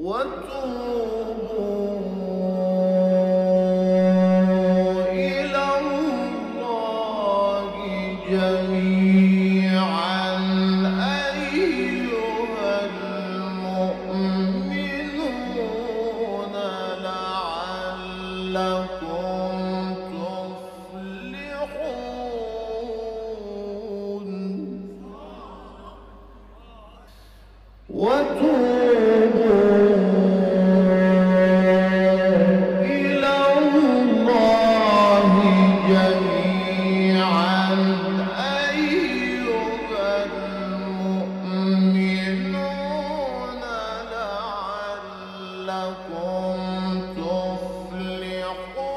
وتوبوا إلى الله جميعا أيها المؤمنون لعلكم تفلحون.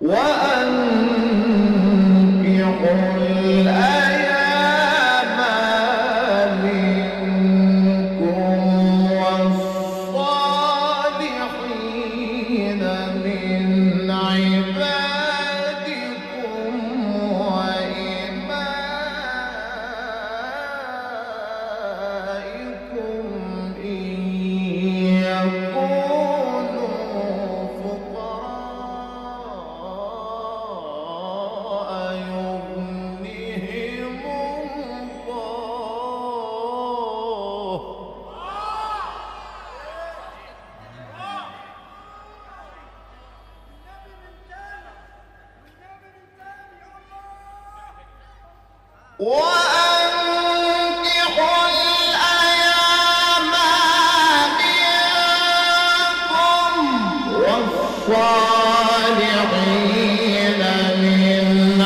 وأنكحوا الأيام منكم والصالحين من عبادكم وإمائكم وأنكحوا الأيام منكم والصالحين من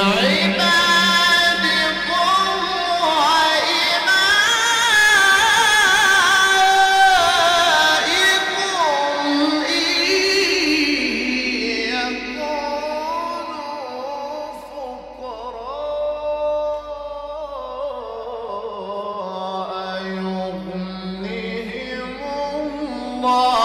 عبادكم وإمائكم إن يكونوا فقراء